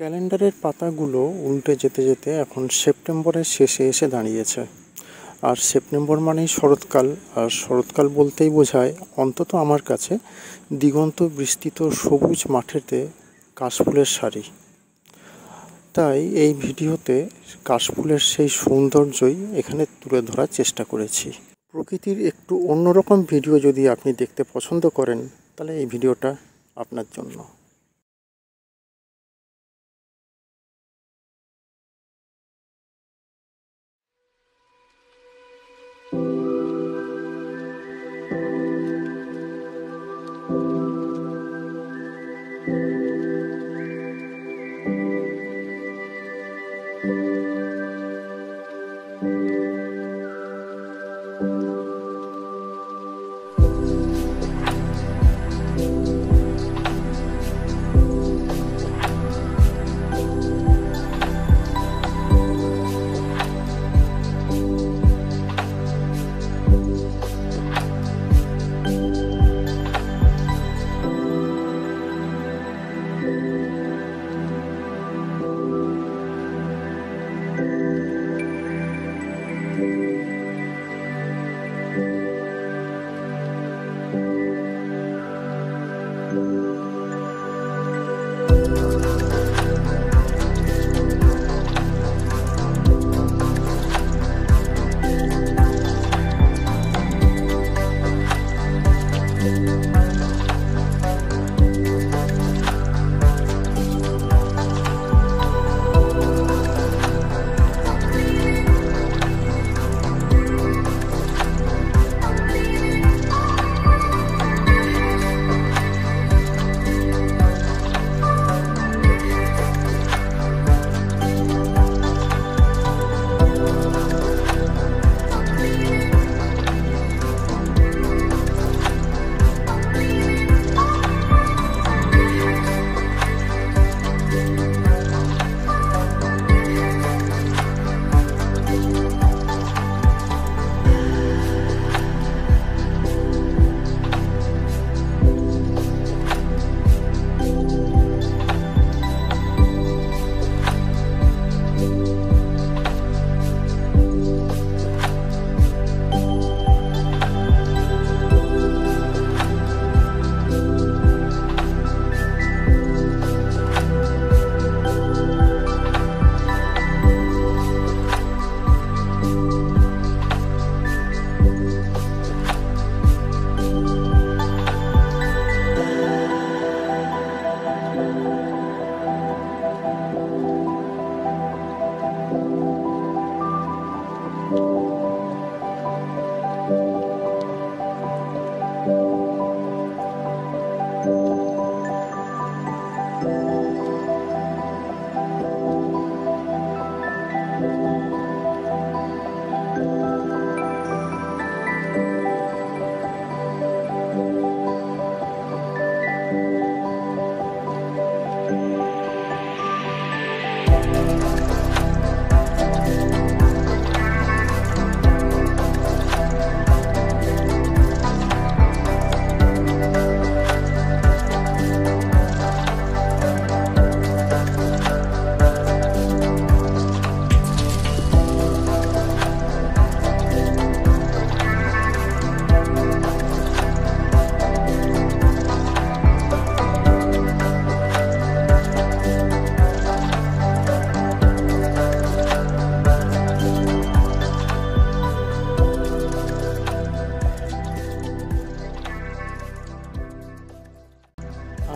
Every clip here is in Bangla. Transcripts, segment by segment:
ক্যালেন্ডারের পাতাগুলো উল্টে যেতে যেতে এখন সেপ্টেম্বরের শেষে এসে দাঁড়িয়েছে। আর সেপ্টেম্বর মানেই শরৎকাল, আর শরৎকাল বলতেই বোঝায়, অন্তত আমার কাছে, দিগন্ত বিস্তৃত সবুজ মাঠেতে কাশফুলের শাড়ি। তাই এই ভিডিওতে কাশফুলের সেই সৌন্দর্যই এখানে তুলে ধরার চেষ্টা করেছি। প্রকৃতির একটু অন্যরকম ভিডিও যদি আপনি দেখতে পছন্দ করেন, তাহলে এই ভিডিওটা আপনার জন্য।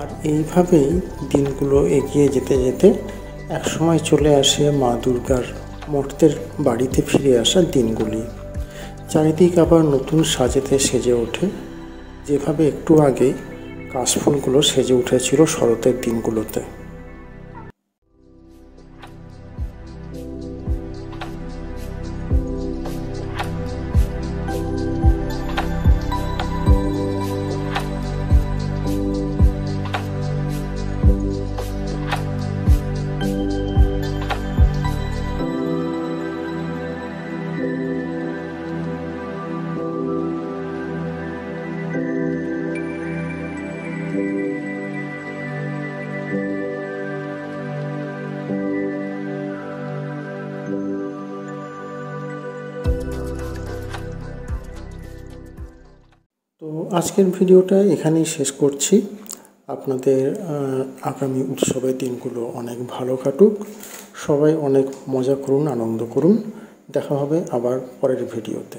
আর এইভাবেই দিনগুলো এগিয়ে যেতে যেতে একসময় চলে আসে মা দুর্গার মর্তের বাড়িতে ফিরে আসা দিনগুলি। চারিদিক আবার নতুন সাজেতে সেজে ওঠে, যেভাবে একটু আগে কাশফুলগুলো সেজে উঠেছিল শরতের দিনগুলোতে। আজকের ভিডিওটা এখানেই শেষ করছি। আপনাদের আগামী উৎসবের দিনগুলো অনেক ভালো কাটুক, সবাই অনেক মজা করুন, আনন্দ করুন। দেখা হবে আবার পরের ভিডিওতে।